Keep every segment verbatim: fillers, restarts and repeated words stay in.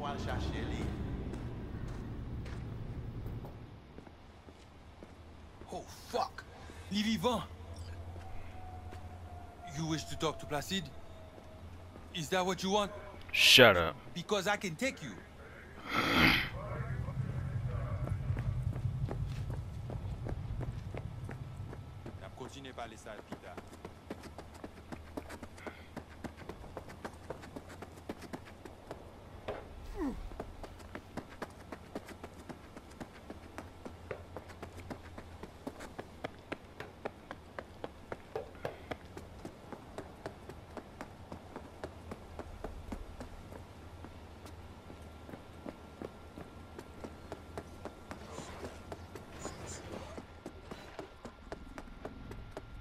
pouvoir le chercher, les... Oh, fuck! Livy Vant! You wish to talk to Placide? Is that what you want? Shut up. Because I can take you.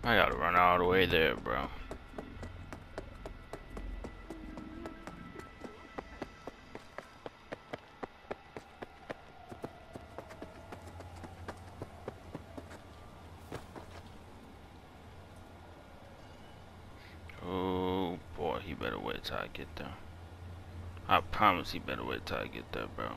I gotta run all the way there, bro. Oh boy, he better wait till I get there. I promise he better wait till I get there, bro.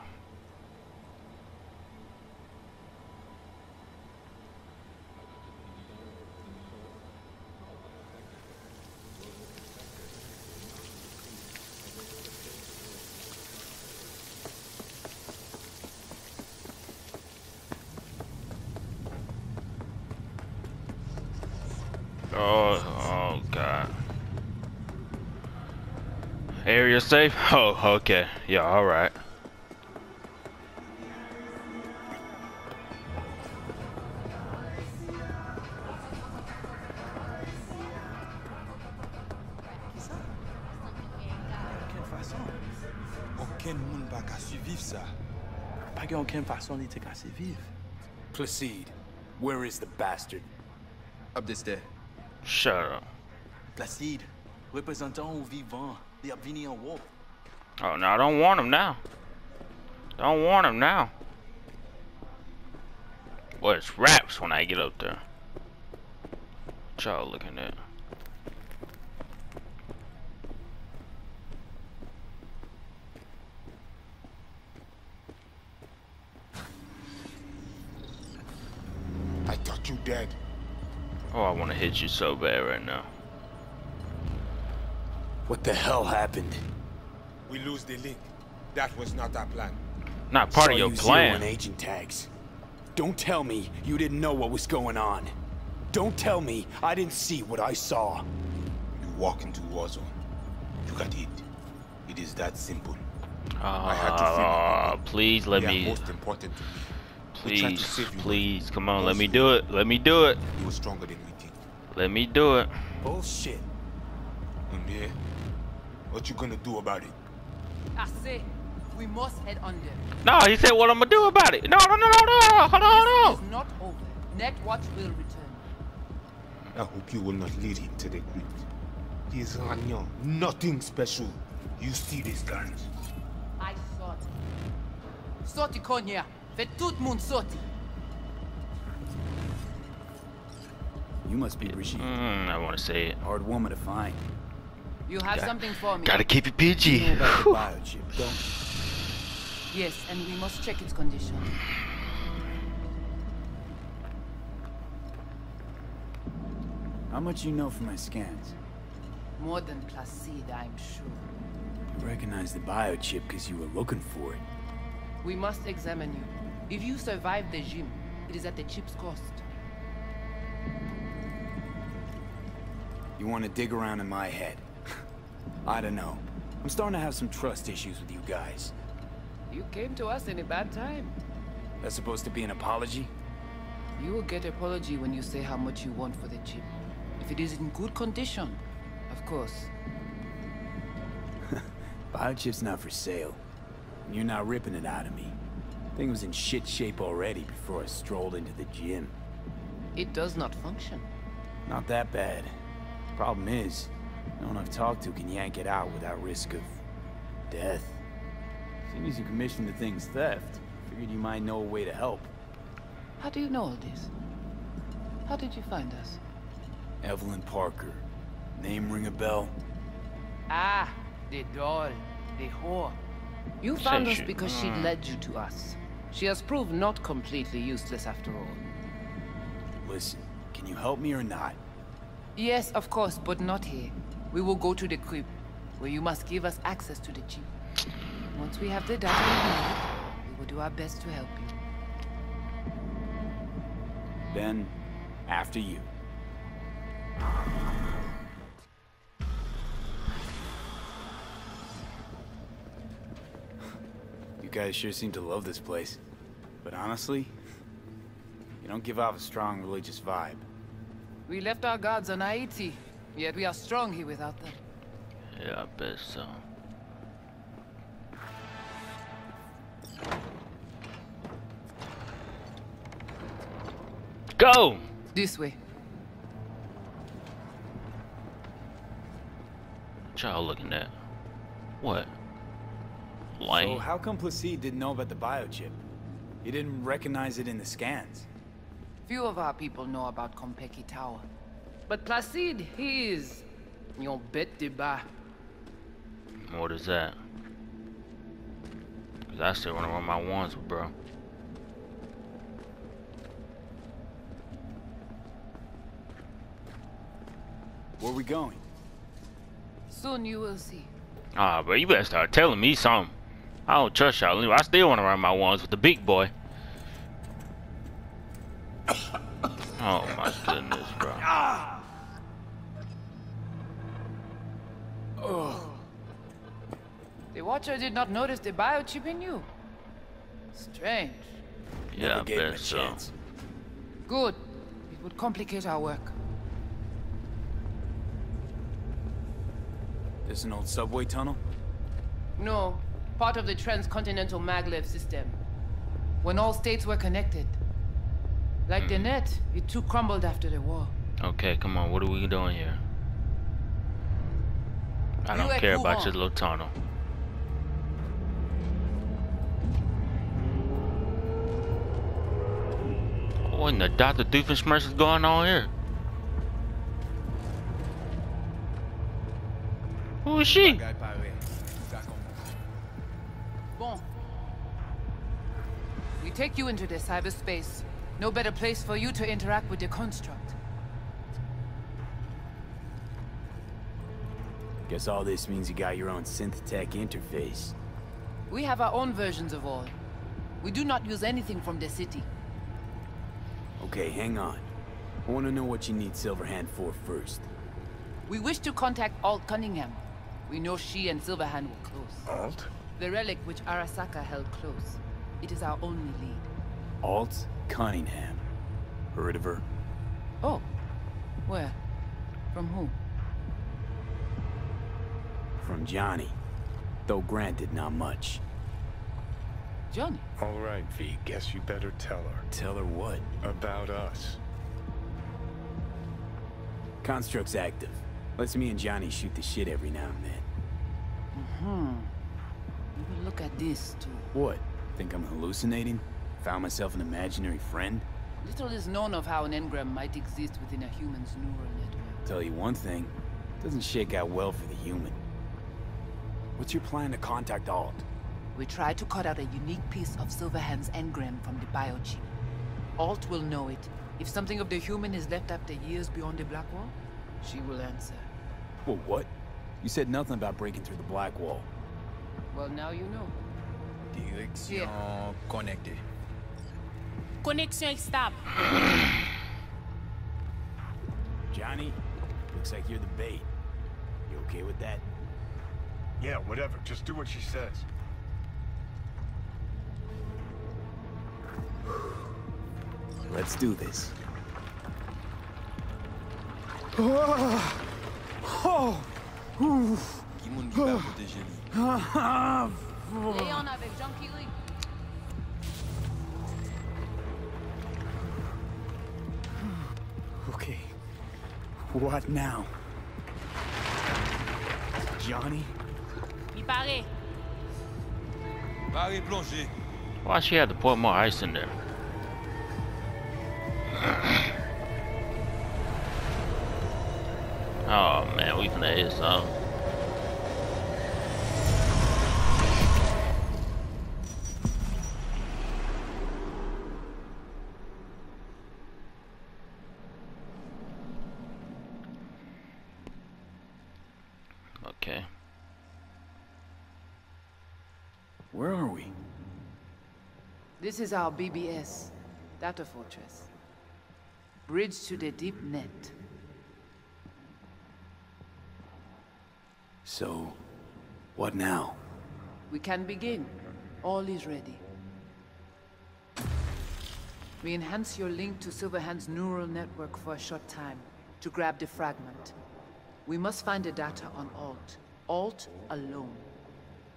Area safe? Oh, okay. Yeah, all right. Placide, where is the bastard? Up this day. Shut up. Placide, représentant au vivant. Oh no, I don't want him now. Don't want him now. Well, it's wraps when I get up there. What y'all looking at? I thought you dead. Oh, I want to hit you so bad right now. What the hell happened? We lose the link. That was not our plan. Not part so of your you plan. Agent tags. Don't tell me you didn't know what was going on. Don't tell me I didn't see what I saw. You walk into warzone. You got hit. It is that simple. Uh, I had to figure it. Please let they me. Most important to me. Please, please, come on, let me do it. Let me do it. You were stronger than we did. Let me do it. Bullshit. Yeah. What you gonna do about it? I say we must head under. No, he said what I'm gonna do about it. No, no, no, no, no. Hold on, hold on. Not over. Netwatch will return. I hope you will not lead him to the crypt. He is Ragnor. Nothing special. You see these guns? I saw them. Soti Konya, the Tutmon Soti. You must be Brishin. Mm, I want to say it. Hard woman to find. You have Got, something for me. Gotta keep it P G. You know about the biochip, don't you? Yes, and we must check its condition. How much you know from my scans? More than Placide, I'm sure. You recognize the biochip because you were looking for it. We must examine you. If you survive the gym, it is at the chip's cost. You want to dig around in my head? I don't know. I'm starting to have some trust issues with you guys. You came to us in a bad time. That's supposed to be an apology? You will get apology when you say how much you want for the chip. If it is in good condition, of course. Biochip's not for sale. You're not ripping it out of me. Thing was in shit shape already before I strolled into the gym. It does not function. Not that bad. Problem is, no one I've talked to can yank it out without risk of death. Seeing as you commissioned the thing's theft, figured you might know a way to help. How do you know all this? How did you find us? Evelyn Parker. Name ring a bell? Ah, the doll, the whore. You found us because she led you to us. She has proved not completely useless after all. Listen, can you help me or not? Yes, of course, but not here. We will go to the crypt, where you must give us access to the chief. Once we have the data we need, we will do our best to help you. Then, after you. You guys sure seem to love this place. But honestly, you don't give off a strong religious vibe. We left our gods on Haiti, yet we are strong here without them. Yeah, I bet so. Go! This way. What y'all looking at? What? Light? So how come Placide didn't know about the biochip? He didn't recognize it in the scans. Few of our people know about Kompeki Tower. But Placide, he is... your bête de bas. What is that? Cause I still wanna run my wands, bro. Where we going? Soon you will see. Ah, bro, you better start telling me something. I don't trust y'all. I still wanna run my wands with the big boy. Oh my goodness, bro. Oh. The Watcher did not notice the biochip in you. Strange. Yeah, I bet so. Good. It would complicate our work. There's an old subway tunnel? No. Part of the transcontinental maglev system. When all states were connected. Like mm. the net, it too crumbled after the war. Okay, come on. What are we doing here? I don't care about your little tunnel. What in the Doctor Doofenshmirtz is going on here? Who is she? Bon. We take you into the cyberspace. No better place for you to interact with the construct. Guess all this means you got your own synth-tech interface. We have our own versions of all. We do not use anything from the city. Okay, hang on. I want to know what you need Silverhand for first. We wish to contact Alt Cunningham. We know she and Silverhand were close. Alt? The relic which Arasaka held close. It is our only lead. Alt Cunningham. Heard of her? Oh. Where? From whom? From Johnny. Though granted, not much. Johnny? All right, V. Guess you better tell her. Tell her what? About us. Construct's active. Let's me and Johnny shoot the shit every now and then. Mm-hmm. You will look at this, too. What? Think I'm hallucinating? Found myself an imaginary friend? Little is known of how an engram might exist within a human's neural network. Tell you one thing. Doesn't shake out well for the human. What's your plan to contact Alt? We try to cut out a unique piece of Silverhand's engram from the biochip. Alt will know it. If something of the human is left after years beyond the Black Wall, she will answer. Well, what? You said nothing about breaking through the Black Wall. Well, now you know. Direction connected. Connection stop. Johnny, looks like you're the bait. You okay with that? Yeah, whatever. Just do what she says. Let's do this. Oh! Oh! Ouf! Okay. What now? Johnny? Why she had to pour more ice in there? Oh man, we finna hit some. Where are we? This is our B B S, Data Fortress. Bridge to the deep net. So, what now? We can begin. All is ready. We enhance your link to Silverhand's neural network for a short time, to grab the fragment. We must find the data on Alt. Alt alone.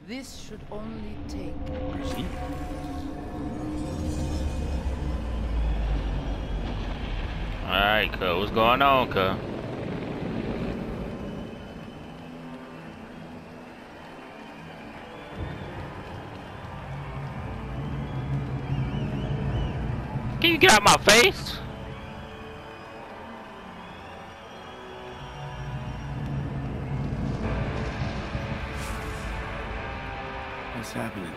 This should only take... Brishin? Alright, cuz. What's going on, cuz? Can you get out my face? What's happening?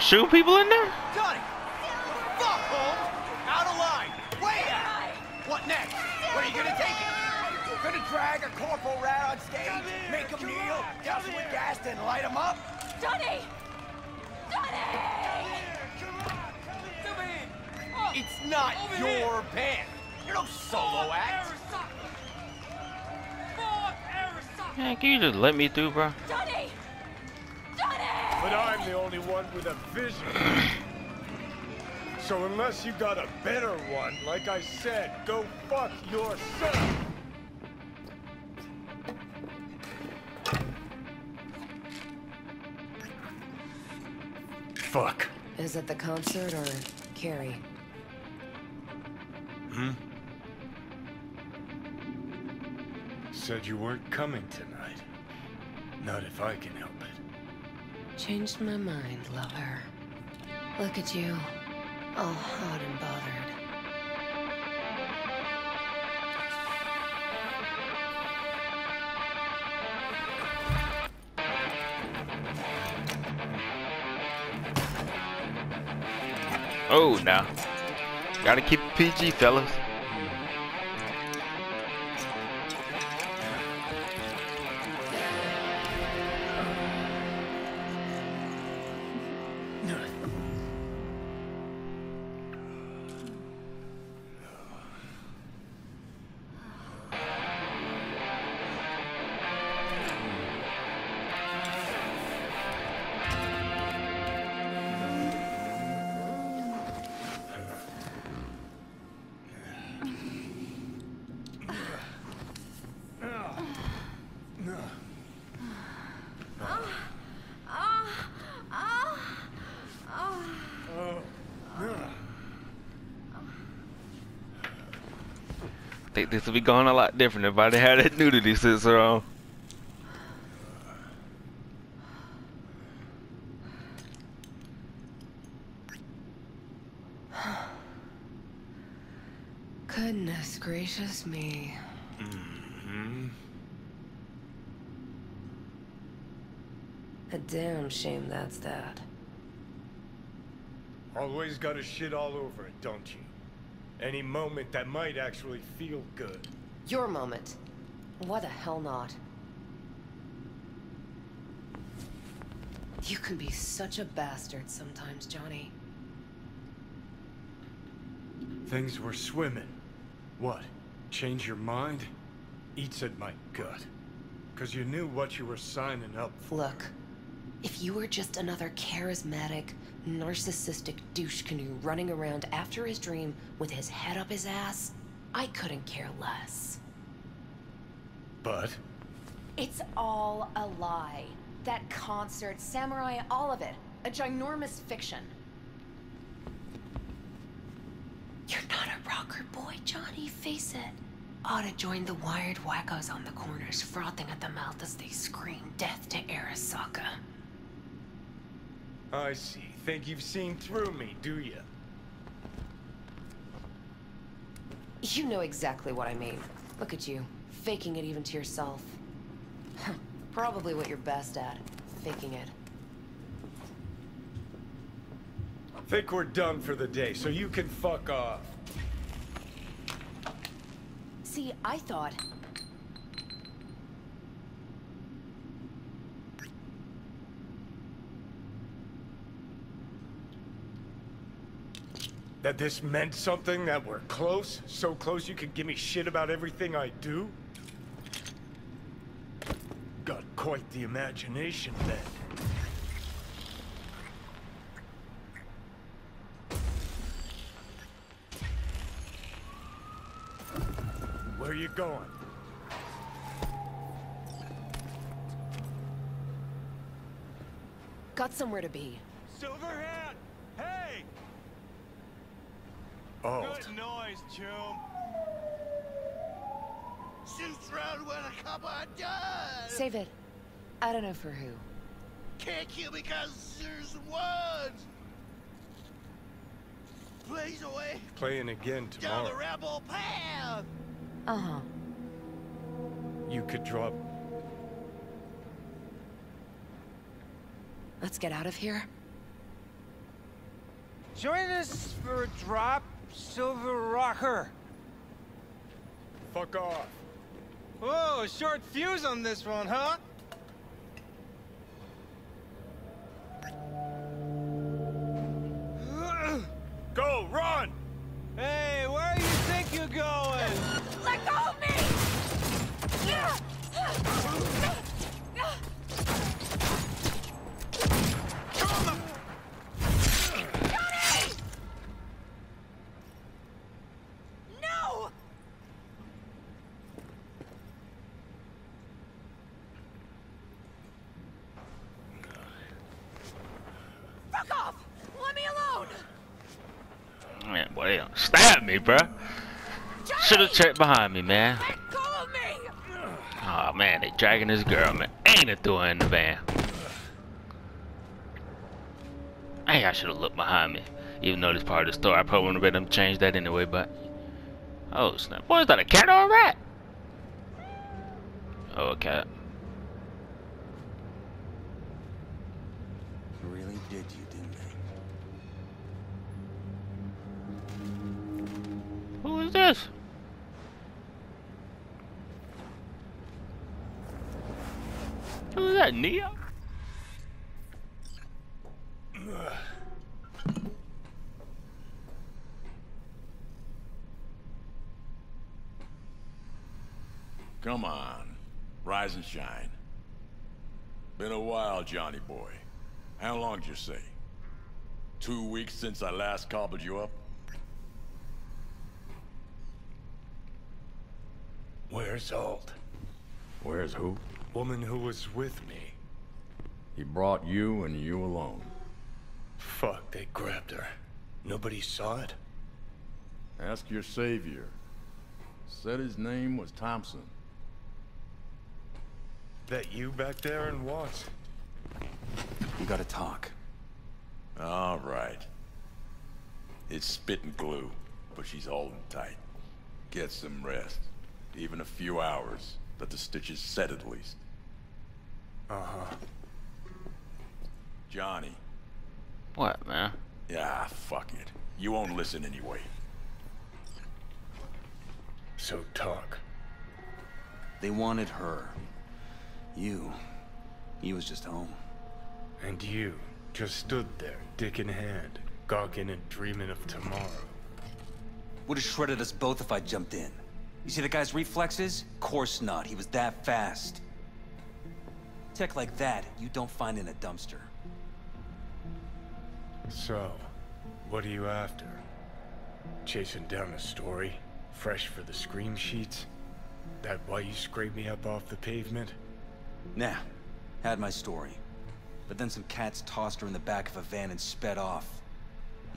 Shoot people in there? Johnny! Fuck, home! Out of line! Way out! What next? Where are you gonna take it? You're gonna drag a corporal rat on stage, here, make him kneel, douse him with gas, then light him up? Johnny! Johnny! Come here! Come on! Come here! To me! It's not Over your here. band! You're no solo Fuck act! Arasaka! Man, can you just let me through, bro? Johnny! But I'm the only one with a vision. So unless you got a better one, like I said, go fuck yourself. Fuck. Is it the concert or Carrie? Hmm? Said you weren't coming tonight. Not if I can help it. Changed my mind, lover. Look at you, all hot and bothered. Oh, now. Nah. Gotta keep it P G, fellas. I think this would be going a lot different if I had that nudity sensor on. Goodness gracious me. Mm-hmm. A damn shame that's that. Always got a shit all over it, don't you? Any moment that might actually feel good. Your moment. Why the hell not? You can be such a bastard sometimes, Johnny. Things were swimming. What? Change your mind? Eats at my gut. Cause you knew what you were signing up for. Look. If you were just another charismatic, narcissistic douche canoe running around after his dream with his head up his ass, I couldn't care less. But? It's all a lie. That concert, samurai, all of it. A ginormous fiction. You're not a rocker boy, Johnny, face it. Oughta joined the wired wackos on the corners, frothing at the mouth as they scream death to Arasaka. I see. Think you've seen through me, do you? You know exactly what I mean. Look at you, faking it even to yourself. Probably what you're best at, faking it. Think we're done for the day, so you can fuck off. See, I thought... that this meant something, that we're close? So close you could give me shit about everything I do? Got quite the imagination then. Where you going? Got somewhere to be. Silverhand! Hey! Alt. Good noise, Chum. Shoots round when a couple are done. Save it. I don't know for who. Can't kill because there's ones. Plays away. Playing again tomorrow. Down the rebel path. Uh huh. You could drop. Let's get out of here. Join us for a drop. Silver Rocker. Fuck off. Whoa, a short fuse on this one, huh? Go, run! Hey, where do you think you're going? Let go of me! Come on! Stab me, bruh. Should have checked behind me, man. Oh man, they dragging this girl, man. Ain't a door in the van. I think I should have looked behind me. Even though this part of the store, I probably wouldn't have let them change that anyway, but... oh snap. What is that, a cat or a rat? Oh, a cat. Really did you? Who is this? Who is that, Neo? Come on, rise and shine. Been a while, Johnny boy. How long did you say? Two weeks since I last cobbled you up? Where's Alt? Where's who? Woman who was with me. He brought you and you alone. Fuck, they grabbed her. Nobody saw it? Ask your savior. Said his name was Thompson. That you back there in what? We gotta talk. All right. It's spit and glue, but she's holding tight. Get some rest. Even a few hours, that the stitches set at least. Uh-huh. Johnny. What, man? Yeah, fuck it. You won't listen anyway. So talk. They wanted her. You. He was just home. And you just stood there, dick in hand, gawking and dreaming of tomorrow. Would have shredded us both if I jumped in. You see the guy's reflexes? Course not, he was that fast. Tech like that, you don't find in a dumpster. So, what are you after? Chasing down a story? Fresh for the scream sheets? That why you scraped me up off the pavement? Nah, had my story. But then some cats tossed her in the back of a van and sped off.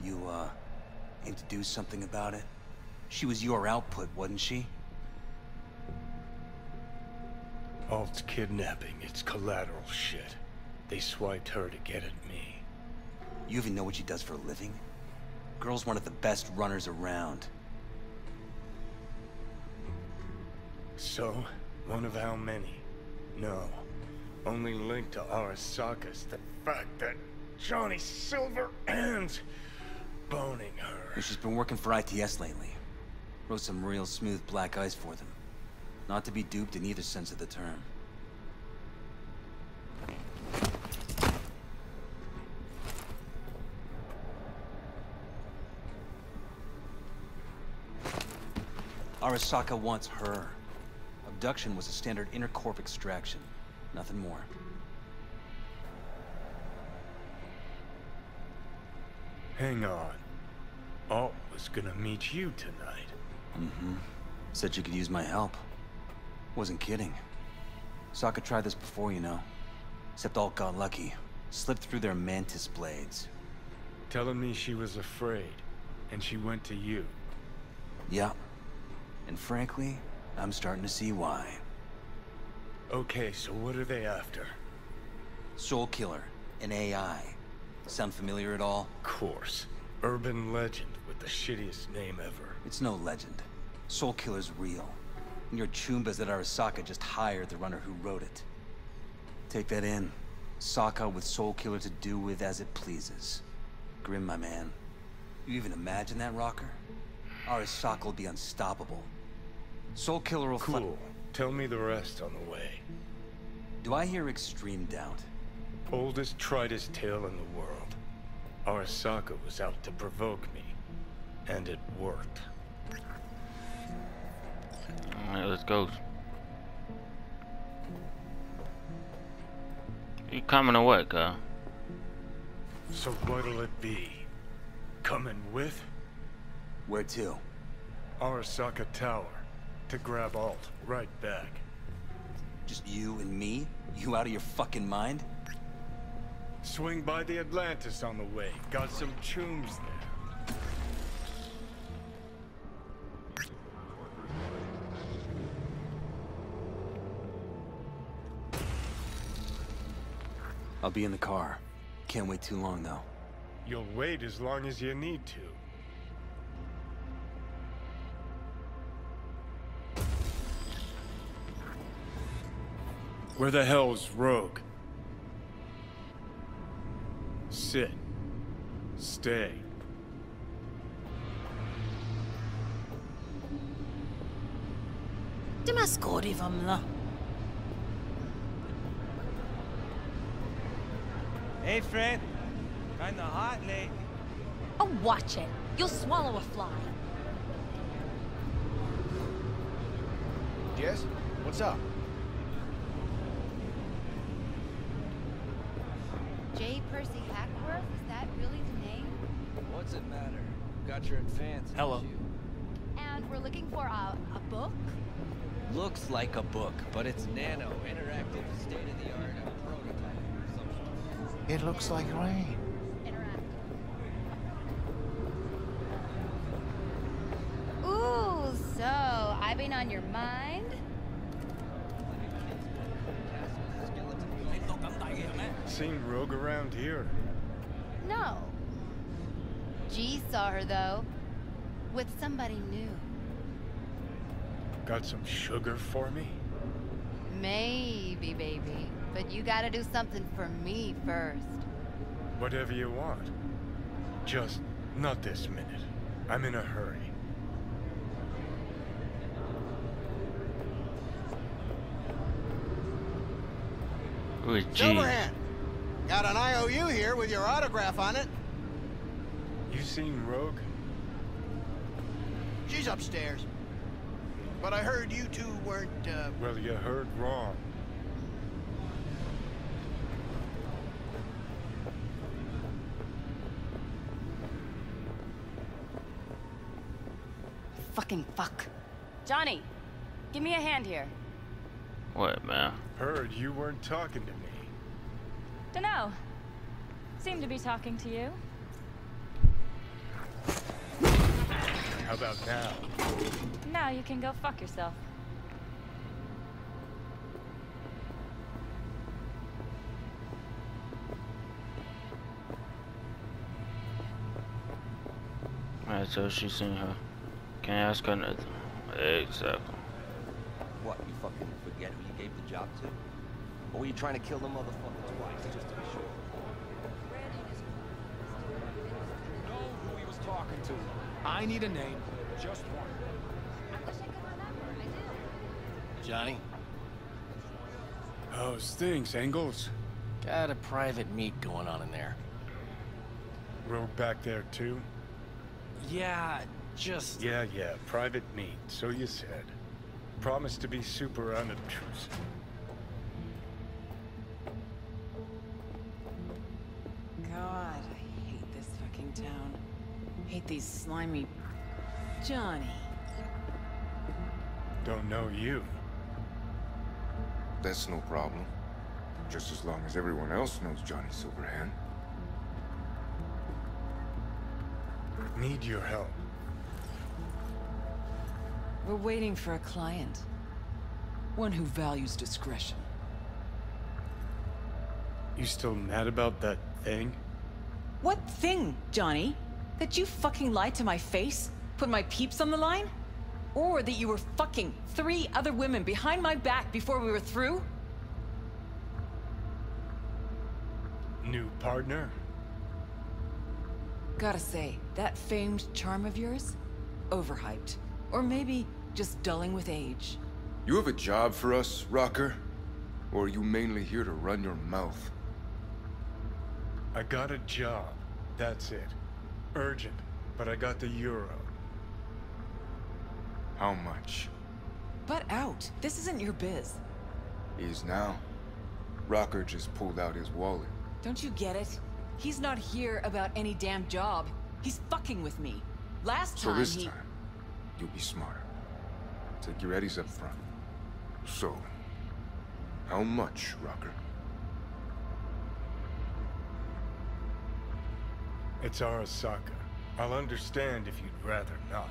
You, uh, aim to do something about it? She was your output, wasn't she? Alt's kidnapping, it's collateral shit. They swiped her to get at me. You even know what she does for a living? Girl's one of the best runners around. So, one of how many? No. Only link to Arasaka's the fact that Johnny Silverhand's boning her. And she's been working for I T S lately. Wrote some real smooth black eyes for them. Not to be duped in either sense of the term. Arasaka wants her. Abduction was a standard intercorp extraction. Nothing more. Hang on. Alt was gonna meet you tonight. Mm-hmm. Said you could use my help. Wasn't kidding. Sokka tried this before, you know. Except Alt got lucky. Slipped through their mantis blades. Telling me she was afraid, and she went to you. Yeah. And frankly, I'm starting to see why. Okay, so what are they after? Soulkiller, an A I. Sound familiar at all? Of course. Urban legend with the shittiest name ever. It's no legend. Soulkiller's real. And your chumbas at Arasaka just hired the runner who wrote it. Take that in. Saka with Soulkiller to do with as it pleases. Grim, my man. You even imagine that, rocker? Arasaka will be unstoppable. Soulkiller will cool. Tell me the rest on the way. Do I hear extreme doubt? Oldest, tritest tale in the world. Arasaka was out to provoke me, and it worked. Alright, let's go. You coming to what, girl? So what'll it be? Coming with? Where to? Arasaka Tower. To grab Alt, right back. Just you and me? You out of your fucking mind? Swing by the Atlantis on the way. Got some chooms there. I'll be in the car. Can't wait too long, though. You'll wait as long as you need to. Where the hell's Rogue? Sit. Stay. Demaskori vamla. Hey, Fred. Kinda hot lately. Oh, watch it. You'll swallow a fly. Yes? What's up? J. Percy Hackworth? Is that really the name? What's it matter? Got your advance. Hello. You? And we're looking for a, a book? Looks like a book, but it's nano, interactive, state-of-the-art, and prototype. It looks like rain. Interactive. Ooh, so I've been on your mind? Seen Rogue around here? No. G saw her though, with somebody new. Got some sugar for me? Maybe, baby, but you gotta do something for me first. Whatever you want. Just not this minute. I'm in a hurry. Ooh, G. Got an I O U here with your autograph on it. You seen Rogue? She's upstairs. But I heard you two weren't, uh... Well, you heard wrong. Fucking fuck. Johnny, give me a hand here. What, man? Heard you weren't talking to me. Dunno. Seem to be talking to you. How about now? Now you can go fuck yourself. Alright, so she's seen her. Can I ask her nothing? Exactly. What, you fucking forget who you gave the job to? Or were you trying to kill the motherfucker twice, just to be sure? You know who he was talking to. I need a name, just one. I wish I could remember, I do. Johnny? Oh, stings, Angles. Got a private meet going on in there. Rogue back there, too? Yeah, just... Yeah, yeah, private meet, so you said. Promised to be super unobtrusive. God, I hate this fucking town. I hate these slimy... Johnny. Don't know you. That's no problem. Just as long as everyone else knows Johnny Silverhand. Need your help. We're waiting for a client. One who values discretion. You still mad about that thing? What thing, Johnny? That you fucking lied to my face? Put my peeps on the line? Or that you were fucking three other women behind my back before we were through? New partner? Gotta say, that famed charm of yours? Overhyped. Or maybe just dulling with age. You have a job for us, Rocker? Or are you mainly here to run your mouth? I got a job. That's it. Urgent. But I got the euro. How much? Butt out. This isn't your biz. Is now. Rocker just pulled out his wallet. Don't you get it? He's not here about any damn job. He's fucking with me. Last time he... So this time, you'll be smarter. Take your eddies up front. So, how much, Rocker? It's Arasaka. I'll understand if you'd rather not.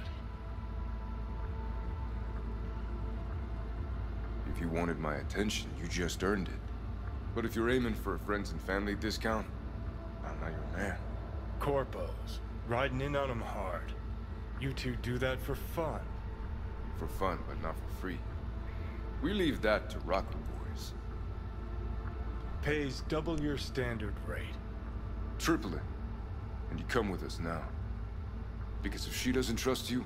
If you wanted my attention, you just earned it. But if you're aiming for a friends and family discount, I'm not your man. Corpos. Riding in on them hard. You two do that for fun. For fun, but not for free. We leave that to Voodoo Boys. Pays double your standard rate. Triple it. And you come with us now. Because if she doesn't trust you,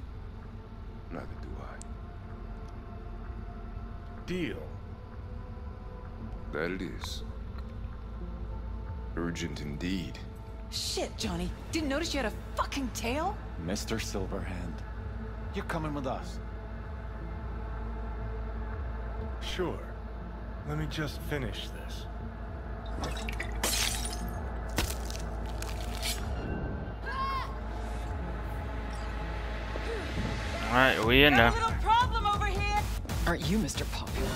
neither do I. Deal. That it is. Urgent indeed. Shit, Johnny. Didn't notice you had a fucking tail? Mister Silverhand, you're coming with us. Sure. Let me just finish this. Alright, we in now. Aren't you Mister Popular?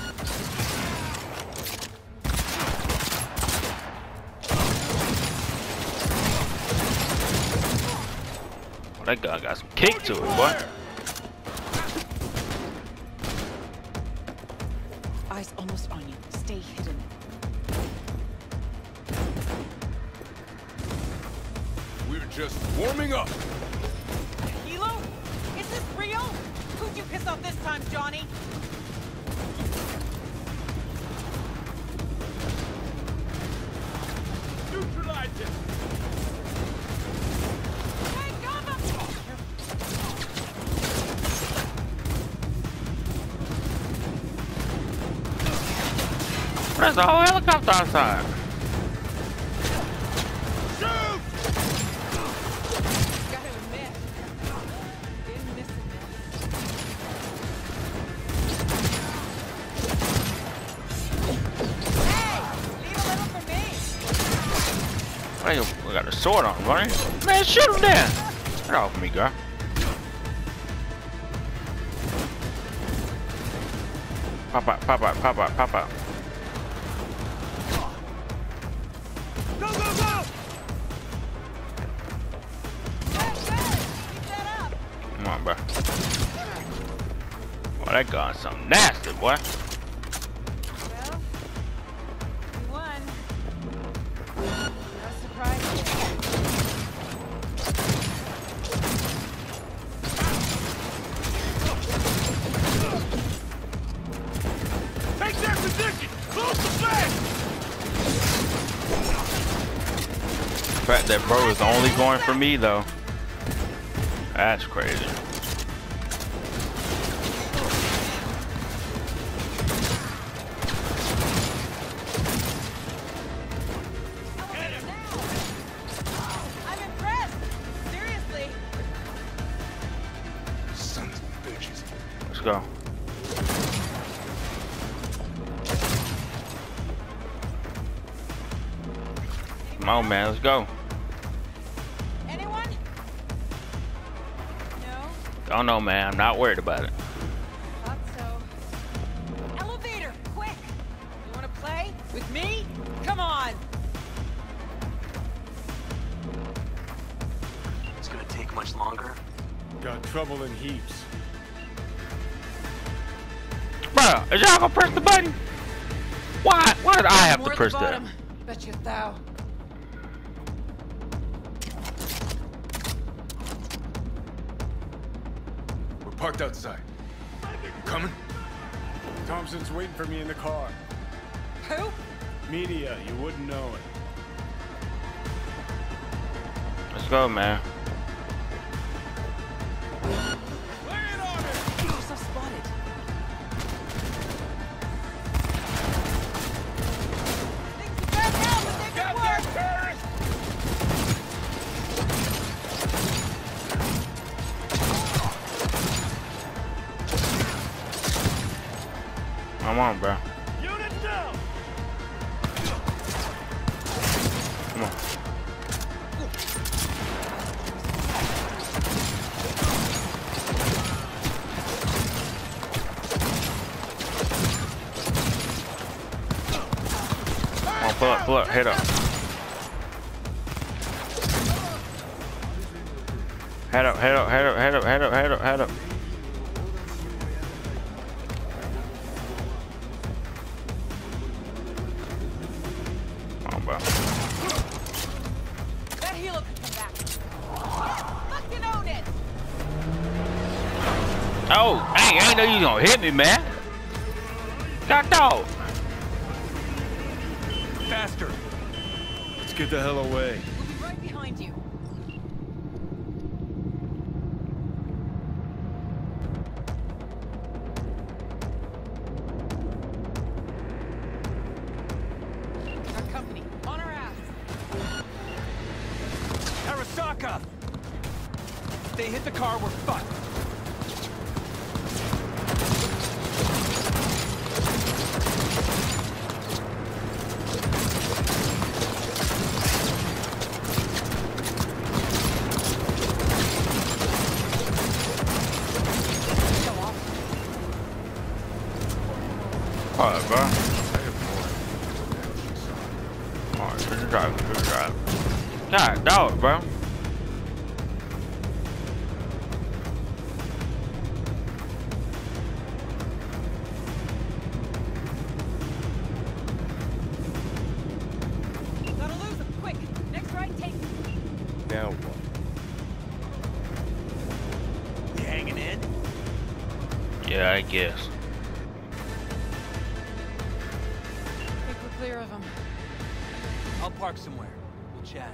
That guy got some kick to it, boy. Eyes almost on you. Stay hidden. We're just warming up. Elo? Is this real? Who'd you piss off this time, Johnny? Neutralize him! There's a whole helicopter outside. Shoot! Gotta admit, didn't miss it. Hey, leave a little for me. Why you got a sword on, right? Man, shoot him down. Get off me, girl. Pop up, pop up, pop up, pop up. That gun's something nasty, boy. Well, we won. No surprise. fact that bro is only going for me though. That's crazy. Go. Come on, man, let's go. Anyone? No. Don't know, man. I'm not worried about it. Thought so. Elevator, quick! You wanna play with me? Come on. It's gonna take much longer. Got trouble in heaps. Bruh, is y'all gonna press the button? Why? Why did I have to press that? Bet you thou. We're parked outside. You coming? Thompson's waiting for me in the car. Who? Media, you wouldn't know it. Let's go, man. Come on, bro. Unit down. Come on. Come on, pull up, pull up, head up. Head up, head up, head up, head up, head up, head up, head up. Oh, hey, I ain't know you gonna hit me, man. Got dog. Faster. Let's get the hell away. We'll be right behind you. Our company on our ass. Arasaka. If they hit the car, we're fucked. Alright, bro. Alright, good drive, good drive. God, dog, bro. Gotta lose him, quick. Next right, take. Now what? You hanging in? Yeah, I guess. Clear of them. I'll park somewhere. We'll chat.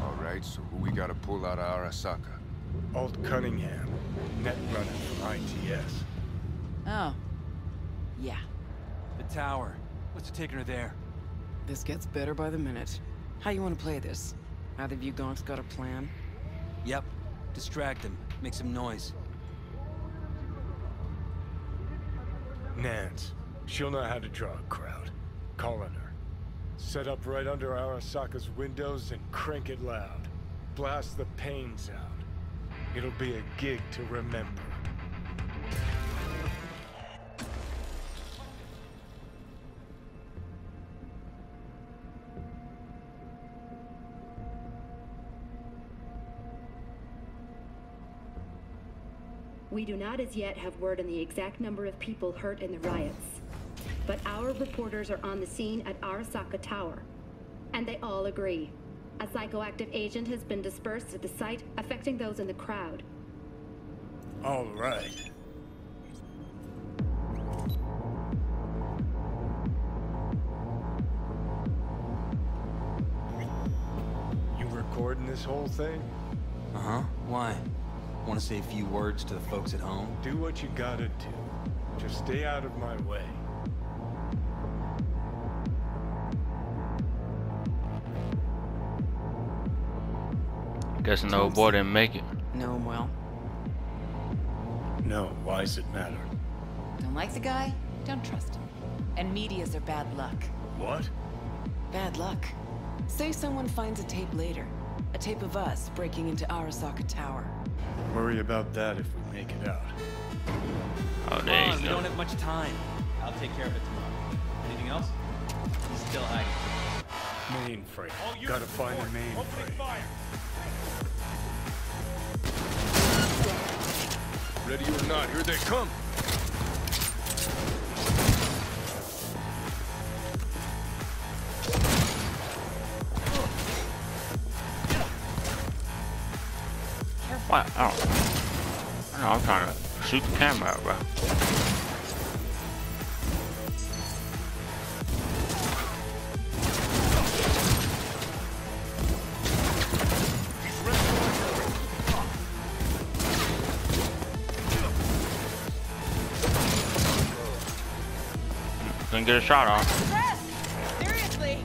All right, so who we gotta pull out of Arasaka? Alt Cunningham, net runner from I T S. Oh, yeah. The tower. What's taking her there? This gets better by the minute. How you want to play this? Either of you gonks got a plan? Yep. Distract them. Make some noise. Nance. She'll know how to draw a crowd. Call on her. Set up right under Arasaka's windows and crank it loud. Blast the pains out. It'll be a gig to remember. We do not as yet have word on the exact number of people hurt in the riots, but our reporters are on the scene at Arasaka Tower, and they all agree. A psychoactive agent has been dispersed at the site, affecting those in the crowd. All right. You recording this whole thing? Uh-huh. Why? Want to say a few words to the folks at home? Do what you gotta do. Just stay out of my way. Guessing the old boy didn't make it. Know him well? No, why does it matter? Don't like the guy? Don't trust him. And medias are bad luck. What? Bad luck. Say someone finds a tape later. A tape of us breaking into Arasaka Tower. Worry about that if we make it out. Oh, there you go. We don't have much time. I'll take care of it tomorrow. Anything else? He's still hiding. Mainframe. Gotta find a mainframe. Opening fire. Ready or not, here they come! Wow, I don't, I don't know, I'm trying to shoot the camera out, bro. Get a shot off. Seriously.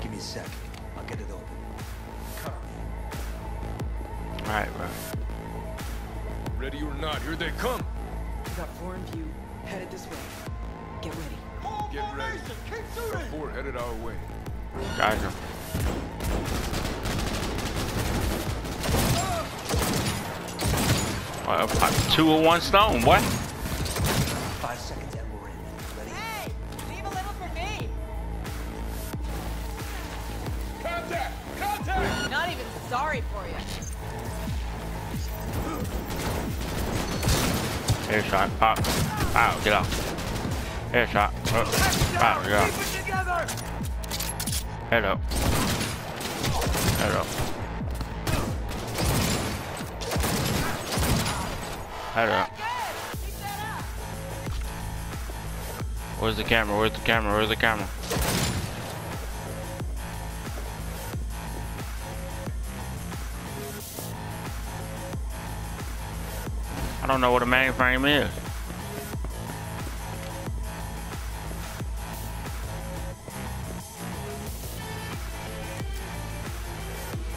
Give me a sec. I'll get it open. All right, bro. Ready or not, here they come. We got four in view. Headed this way. Get ready. Call get formation. Ready. Keep doing it. Four headed our way. Guys. Well, two or one stone, what? Five seconds and we're in. Ready? Hey, leave a little for me. Contact! Contact! I'm not even sorry for you. Airshot, pop. Ow, get out. Airshot. Ow, get out. Head up. Head up. Up. Where's the camera? Where's the camera? Where's the camera? I don't know what a mainframe is.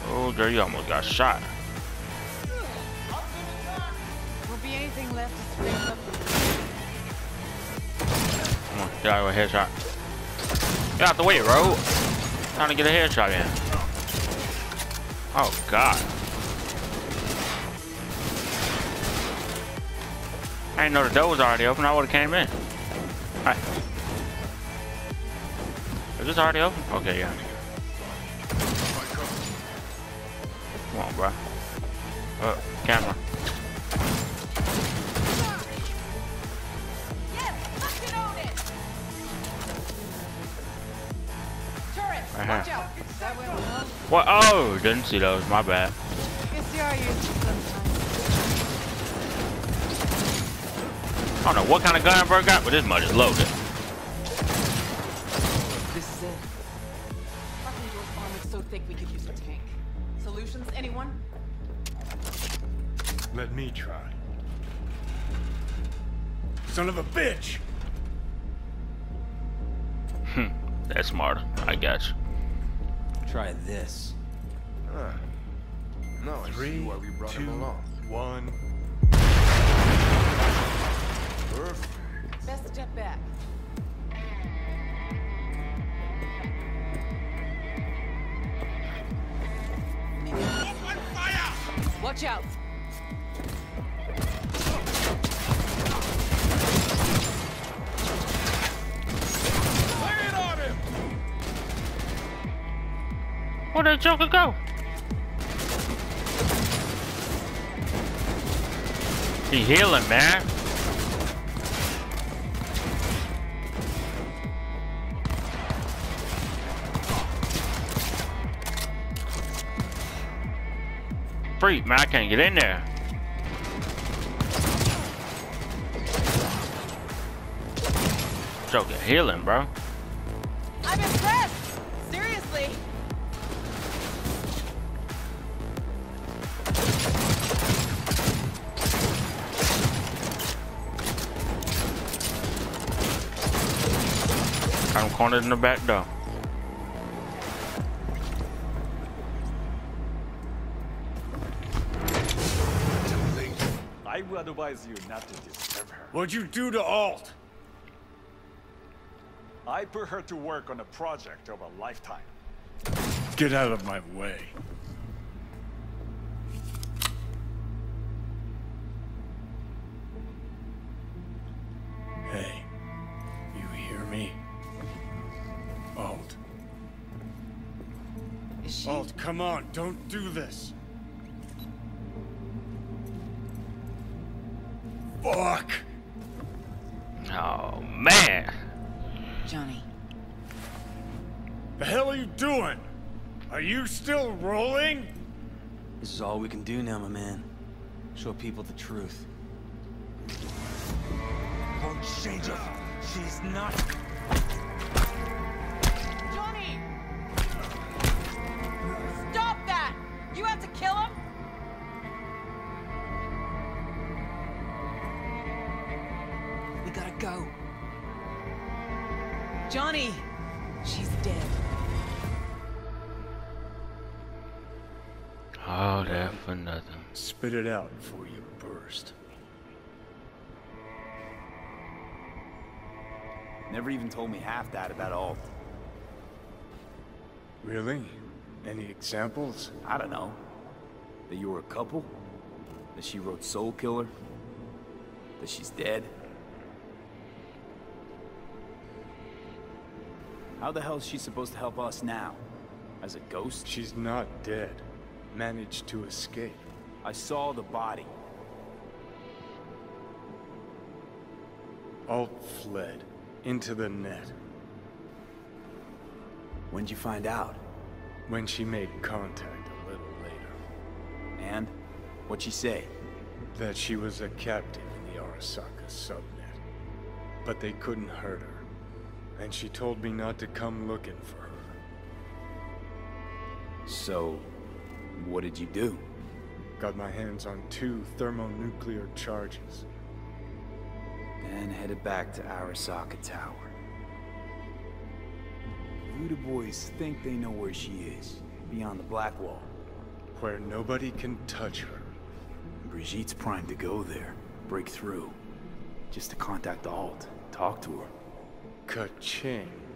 Oh, girl, you almost got shot. Get out of a headshot. Get out the way, bro. Time to get a headshot in. Oh, God. I didn't know the door was already open. I would have came in. All right. Is this already open? Okay, yeah. Come on, bro. Oh, camera. Watch out. That went well. What? Oh, didn't see those. My bad. I don't know what kind of gun I got, but this much is loaded. This is it. Fucking door's armored so thick we could use a tank. Solutions, anyone? Let me try. Son of a bitch! Hmm. That's smart. I got you. Try this. Huh. No, three, why we brought two, him along. One. Perfect. Best step back. On fire! Watch out! Where did the Joker go? Be healing, man. Freak, man, I can't get in there. Joker healing, bro. I'm impressed. Seriously. I'm cornered in the back door. I would advise you not to disturb her. What'd you do to Alt? I put her to work on a project of a lifetime. Get out of my way. Hey, you hear me? Alt. Is she... Alt, come on, don't do this. Fuck! Oh, man! Johnny. The hell are you doing? Are you still rolling? This is all we can do now, my man. Show people the truth. Don't change her. She's not... Johnny! Stop that! You have to kill him? We gotta go. Johnny, she's dead. All that for nothing. Spit it out before you burst. Never even told me half that about Alt. Really? Any examples? I don't know. That you were a couple? That she wrote Soulkiller? That she's dead? How the hell is she supposed to help us now? As a ghost? She's not dead. Managed to escape. I saw the body. Alt fled. Into the net. When'd you find out? When she made contact a little later. And? What'd she say? That she was a captive in the Arasaka subnet. But they couldn't hurt her. And she told me not to come looking for her. So, what did you do? Got my hands on two thermonuclear charges. And headed back to Arasaka Tower. Voodoo Boys think they know where she is, beyond the Black Wall. Where nobody can touch her. Brigitte's primed to go there, break through. Just to contact Alt, talk to her. Ka-ching.